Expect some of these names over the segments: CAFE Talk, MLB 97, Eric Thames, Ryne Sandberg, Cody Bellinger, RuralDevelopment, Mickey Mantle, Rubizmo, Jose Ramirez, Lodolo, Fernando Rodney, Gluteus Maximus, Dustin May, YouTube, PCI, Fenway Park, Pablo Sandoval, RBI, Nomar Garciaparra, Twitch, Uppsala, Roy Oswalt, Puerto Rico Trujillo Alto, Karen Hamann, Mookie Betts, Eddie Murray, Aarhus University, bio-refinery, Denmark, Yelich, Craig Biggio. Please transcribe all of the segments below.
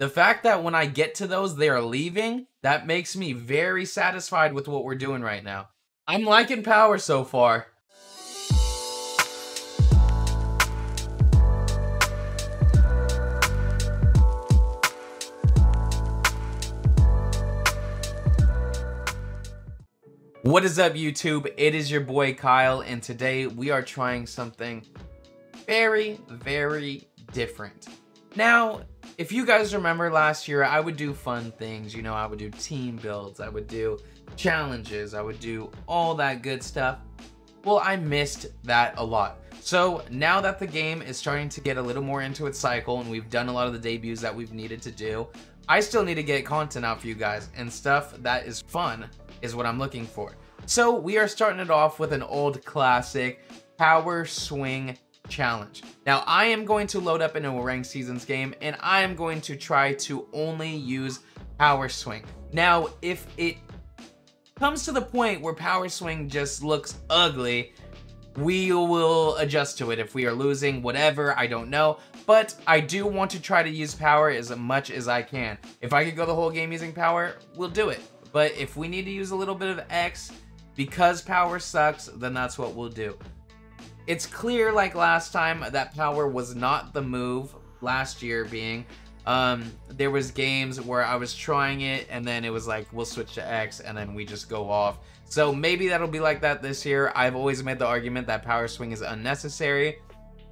The fact that when I get to those, they are leaving, that makes me very satisfied with what we're doing right now. I'm liking power so far. What is up, YouTube? It is your boy Kyle, and today we are trying something very, very different. Now, if you guys remember last year, I would do fun things. You know, I would do team builds, I would do challenges, I would do all that good stuff. Well, I missed that a lot. So now that the game is starting to get a little more into its cycle and we've done a lot of the debuts that we've needed to do, I still need to get content out for you guys, and stuff that is fun is what I'm looking for. So we are starting it off with an old classic, Power Swing Challenge. Now I am going to load up into a ranked seasons game and I am going to try to only use Power Swing. Now, if it comes to the point where Power Swing just looks ugly, we will adjust to it. If we are losing, whatever, I don't know. But I do want to try to use power as much as I can. If I could go the whole game using power, we'll do it. But if we need to use a little bit of X because power sucks, then that's what we'll do. It's clear, like last time, that power was not the move, last year being. There was games where I was trying it and then it was like, we'll switch to X and then we just go off. So maybe that'll be like that this year. I've always made the argument that power swing is unnecessary.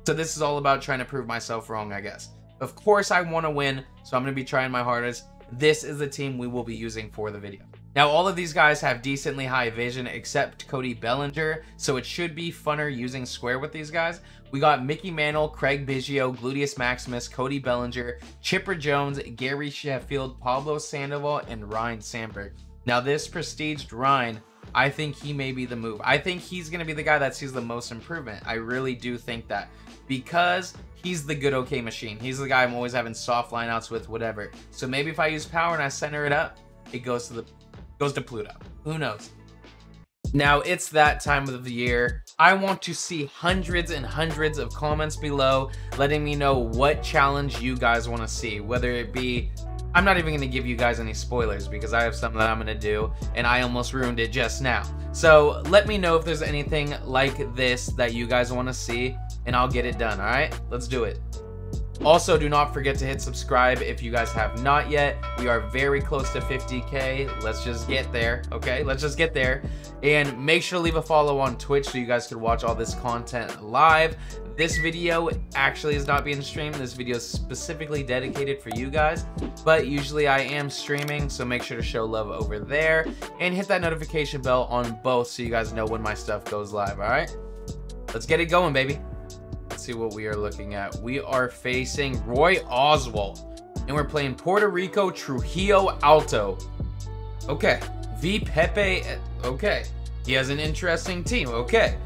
So this is all about trying to prove myself wrong, I guess. Of course I want to win, so I'm going to be trying my hardest. This is the team we will be using for the video. Now, all of these guys have decently high vision except Cody Bellinger, so it should be funner using square with these guys. We got Mickey Mantle, Craig Biggio, Gluteus Maximus, Cody Bellinger, Chipper Jones, Gary Sheffield, Pablo Sandoval, and Ryne Sandberg. Now, this prestiged Ryne, I think he may be the move. I think he's going to be the guy that sees the most improvement. I really do think that, because he's the good okay machine. He's the guy I'm always having soft lineouts with, whatever. So maybe if I use power and I center it up, it goes to Pluto. Who knows? Now it's that time of the year. I want to see hundreds and hundreds of comments below letting me know what challenge you guys want to see, whether it be... I'm not even going to give you guys any spoilers because I have something that I'm going to do and I almost ruined it just now. So let me know if there's anything like this that you guys want to see and I'll get it done. All right, let's do it. Also, do not forget to hit subscribe if you guys have not yet. We are very close to 50K. Let's just get there, okay? Let's just get there. And make sure to leave a follow on Twitch so you guys can watch all this content live. This video actually is not being streamed. This video is specifically dedicated for you guys, but usually I am streaming, so make sure to show love over there and hit that notification bell on both so you guys know when my stuff goes live, all right? Let's get it going, baby. See what we are looking at. We are facing Roy Oswalt and we're playing Puerto Rico Trujillo Alto. Okay. V Pepe. Okay. He has an interesting team. Okay.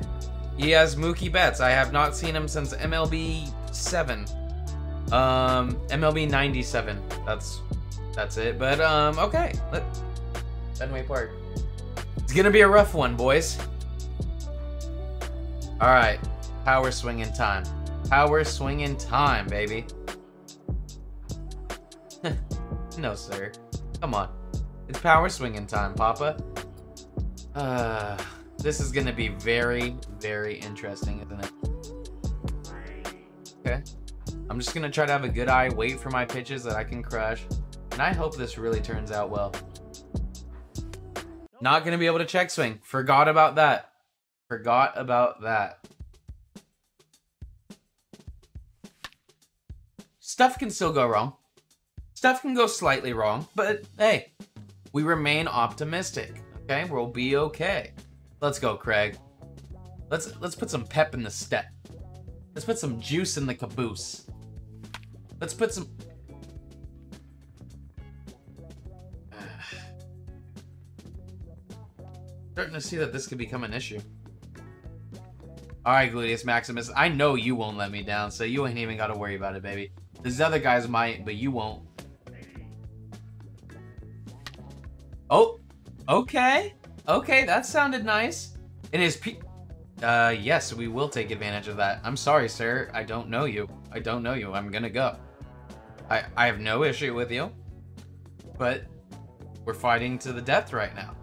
He has Mookie Betts. I have not seen him since MLB 7. MLB 97. That's it. But okay. Fenway Park. It's gonna be a rough one, boys. Alright. Power swing in time. Power swing in time, baby. No, sir. Come on. It's power swing in time, Papa. This is going to be very, very interesting, isn't it? Okay. I'm just going to try to have a good eye, wait for my pitches that I can crush, and I hope this really turns out well. Not going to be able to check swing. Forgot about that. Forgot about that. Stuff can still go wrong. Stuff can go slightly wrong, but hey, we remain optimistic. Okay, we'll be okay. Let's go, Craig. Let's put some pep in the step. Let's put some juice in the caboose. Let's put some... Starting to see that this could become an issue. All right, Gluteus Maximus, I know you won't let me down, so you ain't even got to worry about it, baby. These other guys might, but you won't. Oh, okay. Okay, that sounded nice. It is yes, we will take advantage of that. I'm sorry, sir. I don't know you. I'm gonna go. I have no issue with you, but we're fighting to the death right now.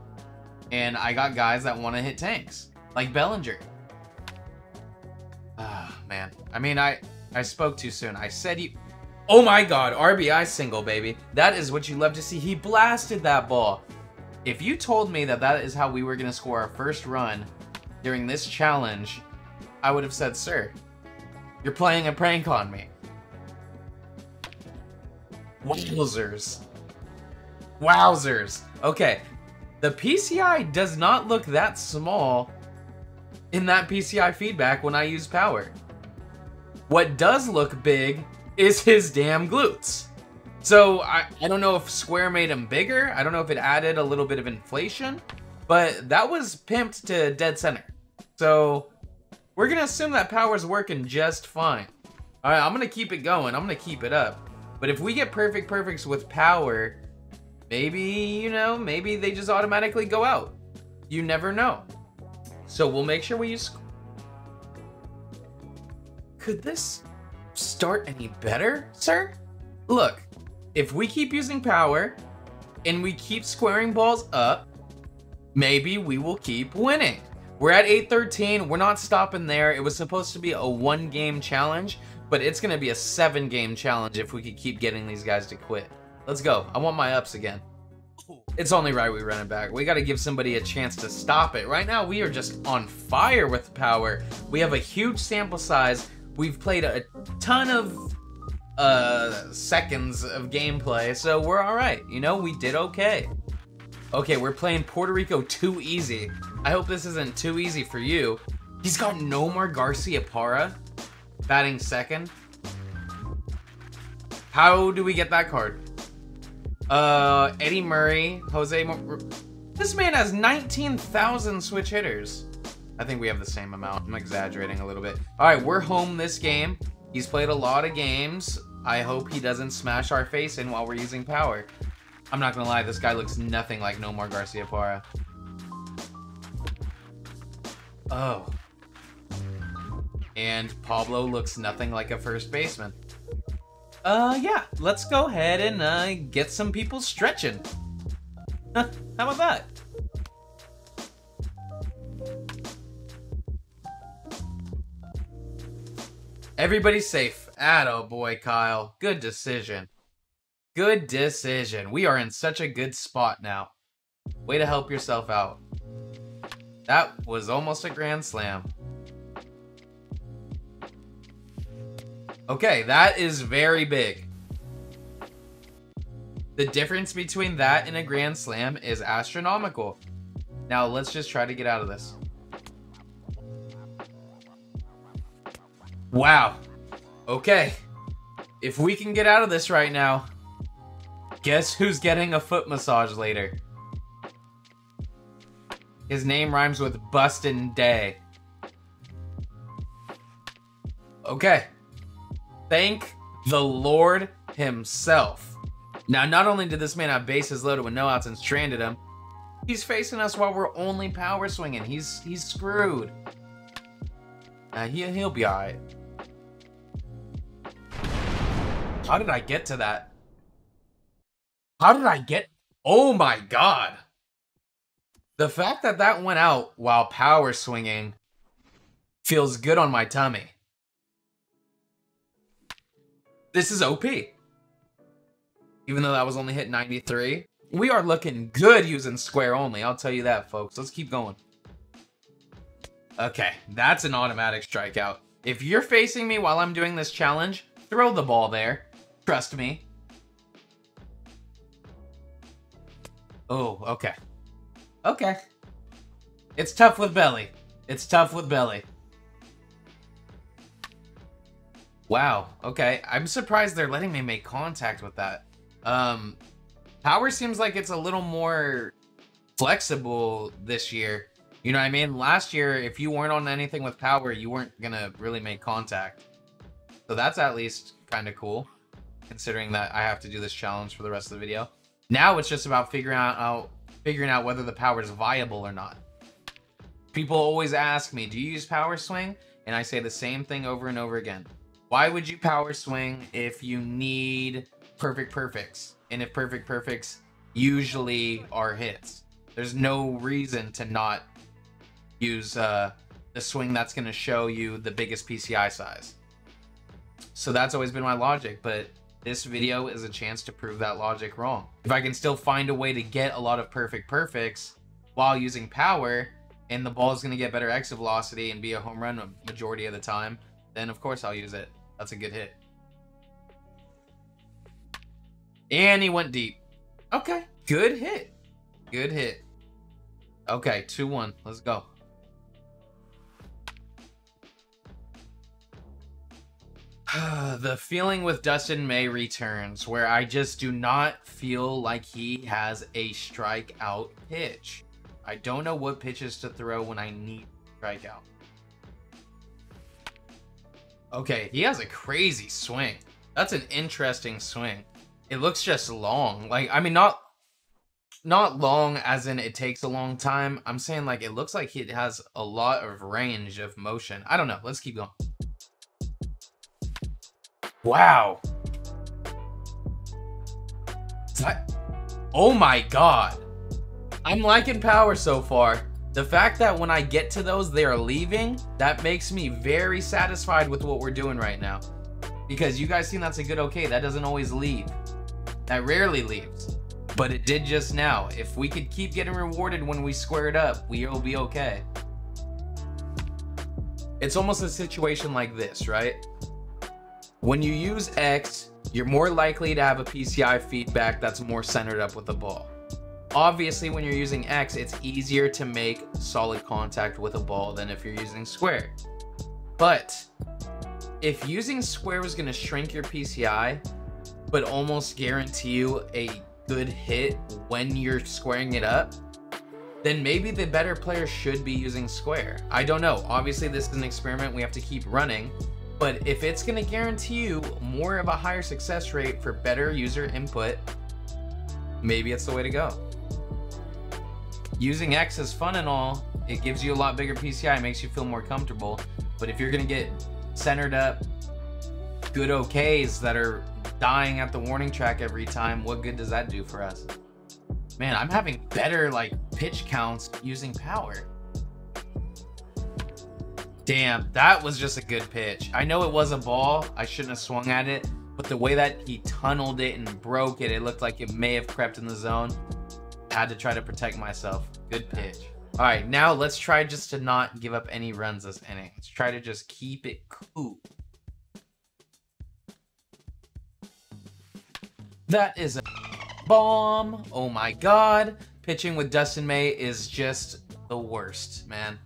And I got guys that want to hit tanks, like Bellinger. Ah, oh, man. I mean, I spoke too soon. I said you... Oh my God, RBI single, baby. That is what you love to see. He blasted that ball. If you told me that that is how we were going to score our first run during this challenge, I would have said, sir, you're playing a prank on me. Wowzers. Wowzers. Okay. The PCI does not look that small in that PCI feedback when I use power. What does look big is his damn glutes. So I don't know if Square made him bigger. I don't know if it added a little bit of inflation, but that was pimped to dead center. So we're going to assume that power's working just fine. All right, I'm going to keep it going. I'm going to keep it up. But if we get perfect perfects with power, maybe, you know, maybe they just automatically go out. You never know. So we'll make sure we use... Could this start any better, sir? Look, if we keep using power and we keep squaring balls up, maybe we will keep winning. We're at 8-13. We're not stopping there. It was supposed to be a 1-game challenge, but it's going to be a 7-game challenge if we could keep getting these guys to quit. Let's go. I want my ups again. It's only right we run it back. We got to give somebody a chance to stop it. Right now, we are just on fire with power. We have a huge sample size. We've played a ton of seconds of gameplay, so we're all right. You know, we did okay. Okay, we're playing Puerto Rico too easy. I hope this isn't too easy for you. He's got Nomar Garciaparra batting second. How do we get that card? Eddie Murray, Jose... This man has 19,000 switch hitters. I think we have the same amount. I'm exaggerating a little bit. All right, we're home this game. He's played a lot of games. I hope he doesn't smash our face in while we're using power. I'm not going to lie, this guy looks nothing like Nomar Garciaparra. Oh. And Pablo looks nothing like a first baseman. Yeah, let's go ahead and get some people stretching. How about that? Everybody's safe. Atta boy, Kyle. Good decision. Good decision. We are in such a good spot now. Way to help yourself out. That was almost a grand slam. Okay, that is very big. The difference between that and a grand slam is astronomical. Now let's just try to get out of this. Wow. Okay. If we can get out of this right now, guess who's getting a foot massage later? His name rhymes with Bustin' Day. Okay. Thank the Lord himself. Now, not only did this man have bases loaded with no outs and stranded him, he's facing us while we're only power swinging. He's screwed. He'll be all right. How did I get to that? How did I get? Oh my God. The fact that that went out while power swinging feels good on my tummy. This is OP. Even though that was only hit 93, we are looking good using square only. I'll tell you that, folks. Let's keep going. Okay, that's an automatic strikeout. If you're facing me while I'm doing this challenge, throw the ball there. Trust me. Oh, okay. Okay. It's tough with Belly. It's tough with Belly. Wow, okay. I'm surprised they're letting me make contact with that. Power seems like it's a little more flexible this year. You know what I mean? Last year, if you weren't on anything with power, you weren't gonna really make contact. So that's at least kind of cool, considering that I have to do this challenge for the rest of the video. Now it's just about figuring out whether the power is viable or not. People always ask me, do you use power swing? And I say the same thing over and over again. Why would you power swing if you need perfect perfects. And if perfect perfects usually are hits, there's no reason to not use the swing that's going to show you the biggest PCI size. So that's always been my logic, but this video is a chance to prove that logic wrong. If I can still find a way to get a lot of perfect perfects while using power, and the ball is going to get better exit velocity and be a home run a majority of the time, then of course I'll use it. That's a good hit. And he went deep. Okay, good hit. Good hit. Okay, 2-1. Let's go. The feeling with Dustin May returns, where I just do not feel like he has a strikeout pitch. I don't know what pitches to throw when I need strikeout. Okay, he has a crazy swing. That's an interesting swing. It looks just long. Like, I mean, not long as in it takes a long time. I'm saying, like, it looks like it has a lot of range of motion. I don't know. Let's keep going. Wow. Oh my God. I'm liking power so far. The fact that when I get to those, they are leaving, that makes me very satisfied with what we're doing right now. Because you guys think that's a good okay. That doesn't always leave. That rarely leaves. But it did just now. If we could keep getting rewarded when we square it up, we'll be okay. It's almost a situation like this, right? When you use X, you're more likely to have a PCI feedback that's more centered up with the ball. Obviously, when you're using X, it's easier to make solid contact with a ball than if you're using square. But if using square was going to shrink your PCI, but almost guarantee you a good hit when you're squaring it up, then maybe the better player should be using square. I don't know. Obviously, this is an experiment we have to keep running. But if it's going to guarantee you more of a higher success rate for better user input, maybe it's the way to go. Using X is fun and all. It gives you a lot bigger PCI. It makes you feel more comfortable. But if you're going to get centered up good OKs that are dying at the warning track every time, what good does that do for us? Man, I'm having better, like, pitch counts using power. Damn, that was just a good pitch. I know it was a ball. I shouldn't have swung at it, but the way that he tunneled it and broke it, it looked like it may have crept in the zone. Had to try to protect myself. Good pitch. All right, now let's try just to not give up any runs this inning. Let's try to just keep it cool. That is a bomb. Oh my God. Pitching with Dustin May is just the worst, man.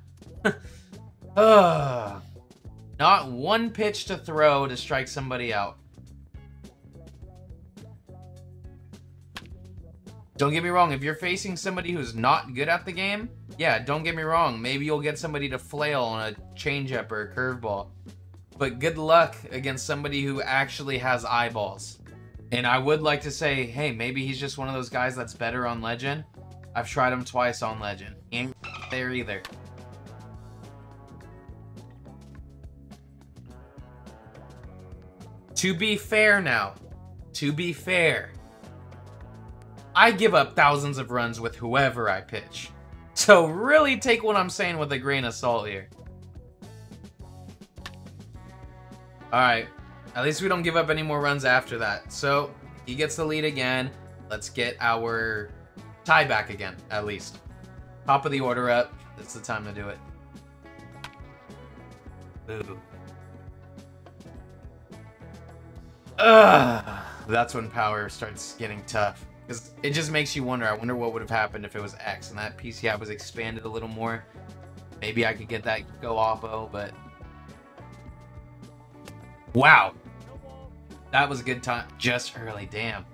Ugh. Not one pitch to throw to strike somebody out. Don't get me wrong, if you're facing somebody who's not good at the game, yeah, don't get me wrong, maybe you'll get somebody to flail on a changeup or a curveball. But good luck against somebody who actually has eyeballs. And I would like to say, hey, maybe he's just one of those guys that's better on Legend. I've tried him twice on Legend. He ain't there either. To be fair now, to be fair, I give up thousands of runs with whoever I pitch. So really take what I'm saying with a grain of salt here. All right, at least we don't give up any more runs after that. So he gets the lead again. Let's get our tie back again, at least. Top of the order up. It's the time to do it. Ooh. Ugh. That's when power starts getting tough. Because it just makes you wonder. I wonder what would have happened if it was X and that PCI was expanded a little more. Maybe I could get that go oppo, but... Wow. That was a good time. Just early, damn.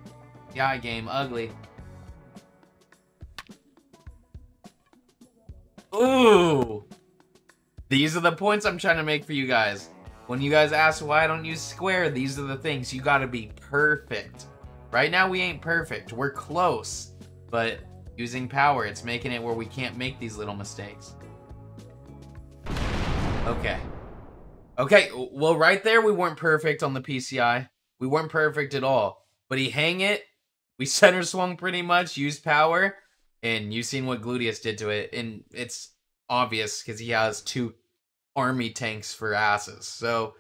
PCI game, ugly. Ooh. These are the points I'm trying to make for you guys. When you guys ask why I don't use square, these are the things. You gotta be perfect. Right now, we ain't perfect. We're close, but using power, it's making it where we can't make these little mistakes. Okay. Okay, well, right there, we weren't perfect on the PCI. We weren't perfect at all. But he hang it. We center swung pretty much, used power, and you've seen what Gluteus did to it. And it's obvious because he has two army tanks for asses. So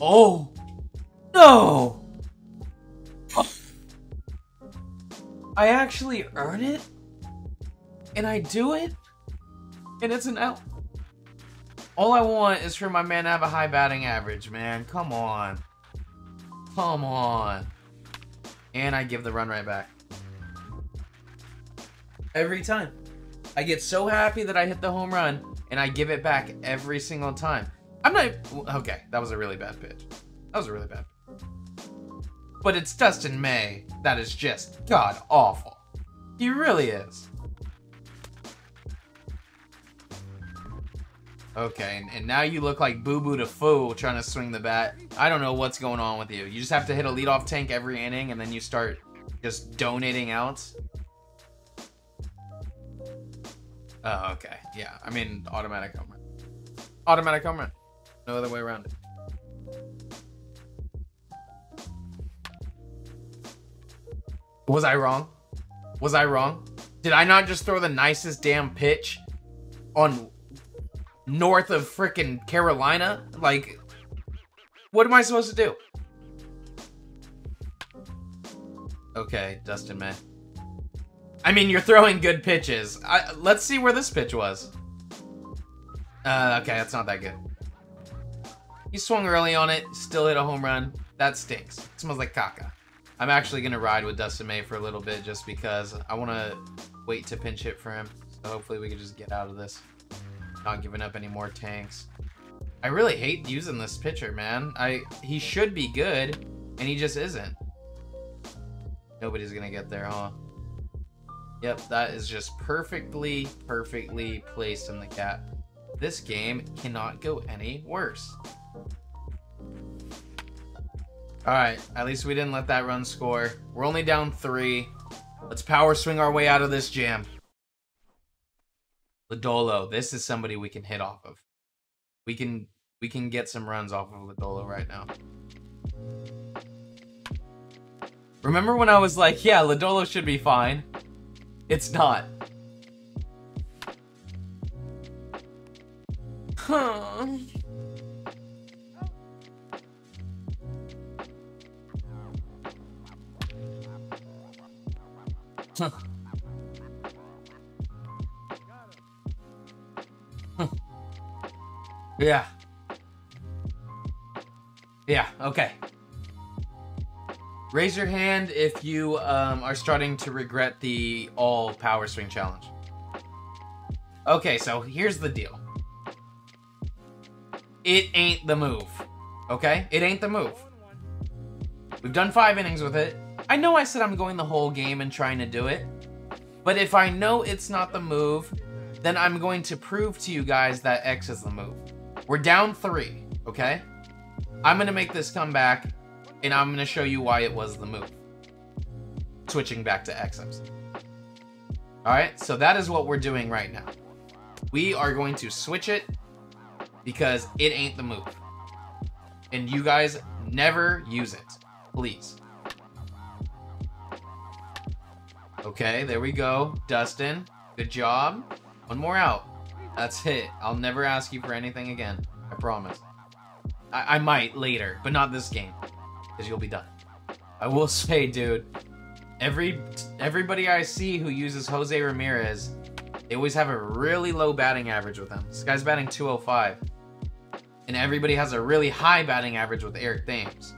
oh no! Oh. I actually earn it? And I do it? And it's an out. All I want is for my man to have a high batting average, man. Come on. Come on. And I give the run right back. Every time. I get so happy that I hit the home run, and I give it back every single time. I'm not... Okay, that was a really bad pitch. That was a really bad pitch. But it's Dustin May. That is just god-awful. He really is. Okay, and now you look like boo-boo to fool trying to swing the bat. I don't know what's going on with you. You just have to hit a leadoff tank every inning, and then you start just donating outs. Oh, okay. Yeah, I mean, automatic home run. Automatic home run. No other way around it. Was I wrong? Was I wrong? Did I not just throw the nicest damn pitch on north of frickin' Carolina? Like, what am I supposed to do? Okay, Dustin May. I mean, you're throwing good pitches. Let's see where this pitch was. Okay, that's not that good. He swung early on it, still hit a home run. That stinks. It smells like caca. I'm actually going to ride with Dustin May for a little bit just because I want to wait to pinch hit for him. So hopefully we can just get out of this. Not giving up any more tanks. I really hate using this pitcher, man. He should be good, and he just isn't. Nobody's going to get there, huh? Yep, that is just perfectly, perfectly placed in the gap. This game cannot go any worse. All right, at least we didn't let that run score. We're only down 3. Let's power swing our way out of this jam. Lodolo, this is somebody we can hit off of. We can get some runs off of Lodolo right now. Remember when I was like, yeah, Lodolo should be fine? It's not. Huh. Huh. Huh. Yeah. Yeah, okay. Raise your hand if you are starting to regret the all power swing challenge. Okay, so here's the deal. It ain't the move, okay? It ain't the move. We've done 5 innings with it. I know I said I'm going the whole game and trying to do it, but if I know it's not the move, then I'm going to prove to you guys that X is the move. We're down 3, okay? I'm gonna make this comeback, and I'm going to show you why it was the move. Switching back to XMs. Alright, so that is what we're doing right now. We are going to switch it because it ain't the move. And you guys never use it. Please. Okay, there we go. Dustin, good job. One more out. That's it. I'll never ask you for anything again. I promise. I might later, but not this game. Because you'll be done. I will say, dude, everybody I see who uses Jose Ramirez, they always have a really low batting average with him. This guy's batting 205. And everybody has a really high batting average with Eric Thames.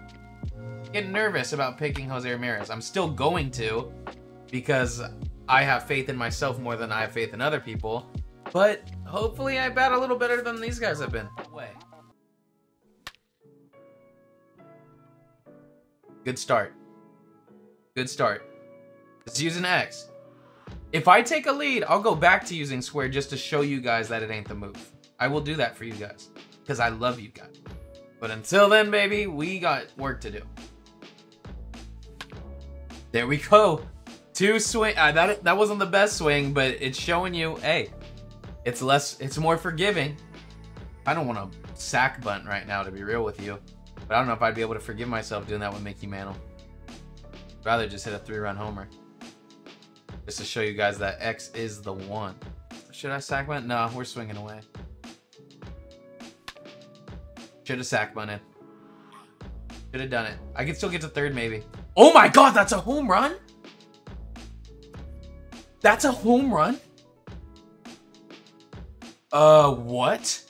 Getting nervous about picking Jose Ramirez. I'm still going to, because I have faith in myself more than I have faith in other people. But hopefully I bat a little better than these guys have been. Good start. Good start. Let's use an X. If I take a lead, I'll go back to using square just to show you guys that it ain't the move. I will do that for you guys, because I love you guys. But until then, baby, we got work to do. There we go. 2 swing. That wasn't the best swing, but it's showing you, hey, it's more forgiving. I don't want to sack bunt right now, to be real with you. But I don't know if I'd be able to forgive myself doing that with Mickey Mantle. I'd rather just hit a 3-run homer. Just to show you guys that X is the one. Should I sack bunt? No, we're swinging away. Should have sack bunted. Should have done it. I could still get to third, maybe. Oh my God, that's a home run? That's a home run? What?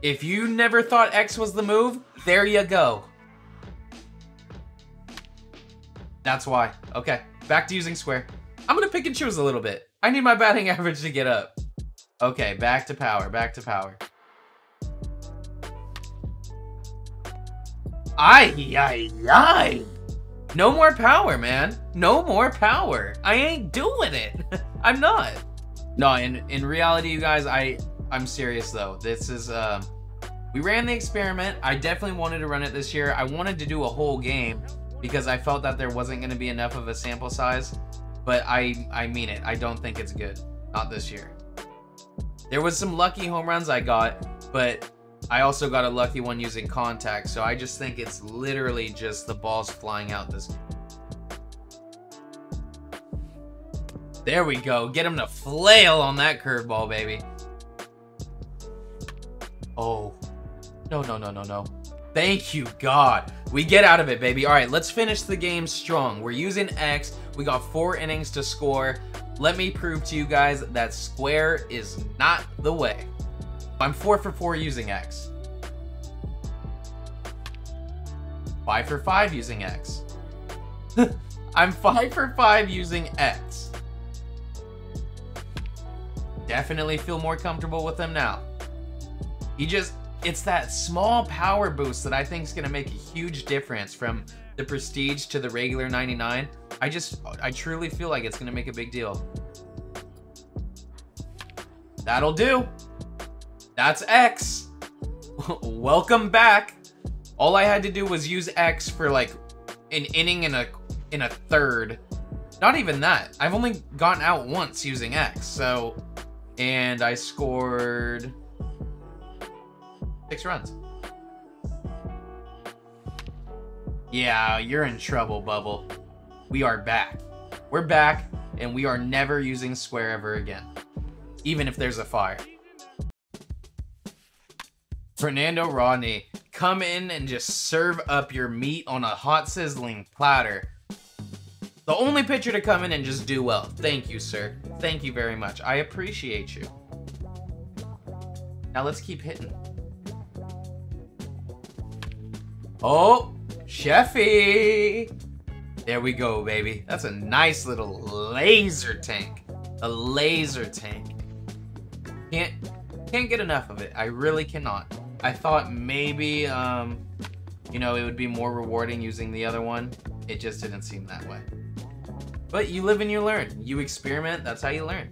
If you never thought X was the move, there you go. That's why. Okay, back to using square. I'm gonna pick and choose a little bit. I need my batting average to get up. Okay, back to power, back to power. Ay, ay, ay. No more power, man. No more power. I ain't doing it. I'm not. No, in reality, you guys, I'm serious though. This is, we ran the experiment. I definitely wanted to run it this year. I wanted to do a whole game because I felt that there wasn't going to be enough of a sample size, but I mean it. I don't think it's good. Not this year. There was some lucky home runs I got, but I also got a lucky one using contact. So I just think it's literally just the balls flying out this. There we go. Get him to flail on that curveball, baby. Oh, no, no, no, no, no. Thank you, God. We get out of it, baby. All right, let's finish the game strong. We're using X. We got 4 innings to score. Let me prove to you guys that square is not the way. I'm 4 for 4 using X. 5 for 5 using X. I'm 5 for 5 using X. Definitely feel more comfortable with them now. You just, it's that small power boost that I think is going to make a huge difference from the prestige to the regular 99. I truly feel like it's going to make a big deal. That'll do. That's X. Welcome back. All I had to do was use X for like an inning and a third. Not even that. I've only gotten out once using X. So, and I scored 6 runs. Yeah, you're in trouble, Bubble. We are back. We're back, and we are never using square ever again. Even if there's a fire. Fernando Rodney, come in and just serve up your meat on a hot sizzling platter. The only pitcher to come in and just do well. Thank you, sir. Thank you very much. I appreciate you. Now let's keep hitting. Oh, Sheffy. There we go, baby. That's a nice little laser tank. A laser tank. Can't get enough of it. I really cannot. I thought maybe, you know, it would be more rewarding using the other one. It just didn't seem that way. But you live and you learn. You experiment. That's how you learn.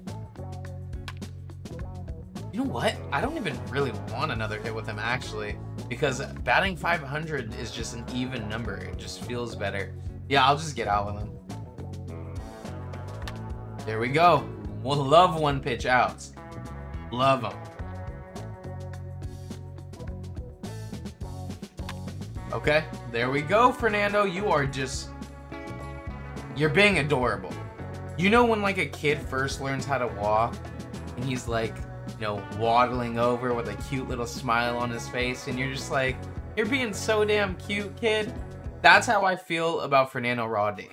You know what? I don't even really want another hit with him, actually. Because batting 500 is just an even number. It just feels better. Yeah, I'll just get out with him. There we go. We'll love one pitch outs. Love them. Okay, there we go, Fernando. You are just... You're being adorable. You know when like a kid first learns how to walk and he's like... you know, waddling over with a cute little smile on his face, and you're just like, you're being so damn cute, kid. That's how I feel about Fernando Rodney.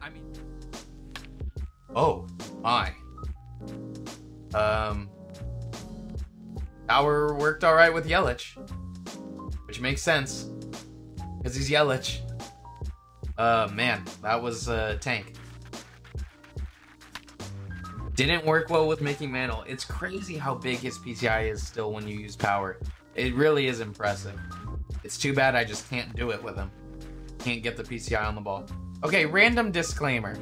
I mean, oh my. Power worked all right with Yelich, which makes sense because he's Yelich. Man, that was a tank. Didn't work well with Mickey Mantle. It's crazy how big his PCI is still when you use power. It really is impressive. It's too bad I just can't do it with him. Can't get the PCI on the ball. Okay, random disclaimer.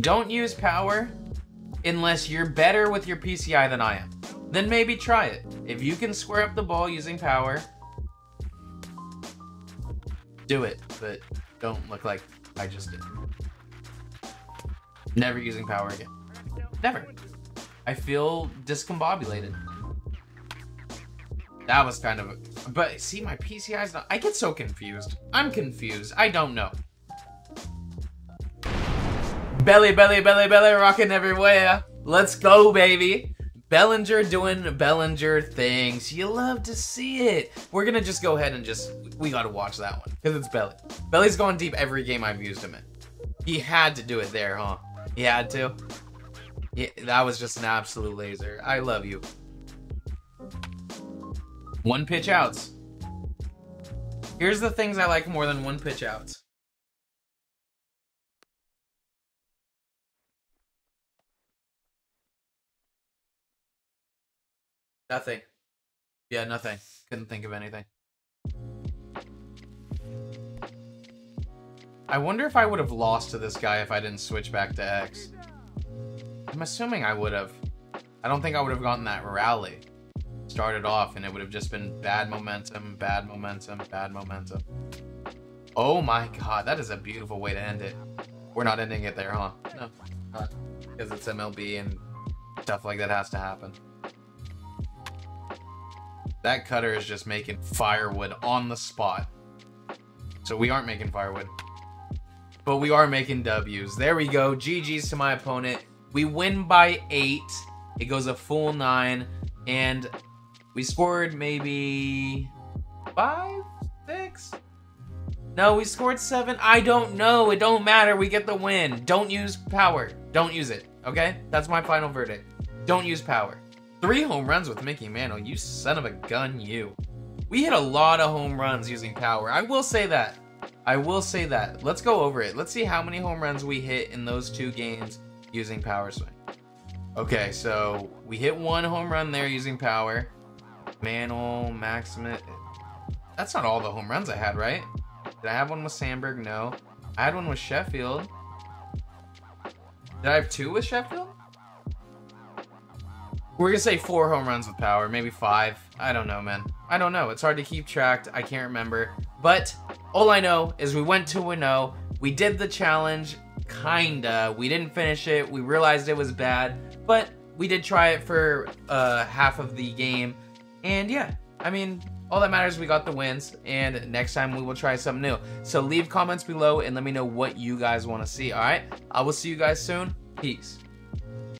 Don't use power unless you're better with your PCI than I am. Then maybe try it. If you can square up the ball using power, do it, but don't look like I just did. Never using power again. Never. I feel discombobulated. That was kind of... But see, my PCI's not... I get so confused. I'm confused. I don't know. Belly, belly, belly, belly, rocking everywhere. Let's go, baby. Bellinger doing Bellinger things. You love to see it. We're gonna just go ahead and just... We gotta watch that one. Because it's Belly. Belly's going deep every game I've used him in. He had to do it there, huh? He had to. Yeah, that was just an absolute laser. I love you. One pitch outs. Here's the things I like more than one pitch outs. Nothing. Yeah, nothing. Couldn't think of anything. I wonder if I would have lost to this guy if I didn't switch back to X. I'm assuming I would have. I don't think I would have gotten that rally. Started off and it would have just been bad momentum, bad momentum, bad momentum. Oh my god, that is a beautiful way to end it. We're not ending it there, huh? No, not. Because it's MLB and stuff like that has to happen. That cutter is just making firewood on the spot. So we aren't making firewood. But we are making W's. There we go. GG's to my opponent. We win by 8. It goes a full 9. And... we scored maybe 5, 6. No, we scored 7. I don't know. It don't matter. We get the win. Don't use power. Don't use it. Okay? That's my final verdict. Don't use power. 3 home runs with Mickey Mantle. You son of a gun, you. We hit a lot of home runs using power. I will say that. I will say that. Let's go over it. Let's see how many home runs we hit in those 2 games using power swing. Okay, so we hit 1 home run there using power. Mantle, Maximus. That's not all the home runs I had, right? Did I have one with Sandberg? No. I had one with Sheffield. Did I have 2 with Sheffield? We're gonna say 4 home runs with power, maybe 5. I don't know, man. I don't know. It's hard to keep track. I can't remember. But all I know is we went 2-0. We did the challenge, kinda. We didn't finish it. We realized it was bad, but we did try it for half of the game. And yeah, I mean, all that matters, we got the wins, and next time we will try something new. So leave comments below and let me know what you guys want to see, all right? I will see you guys soon. Peace.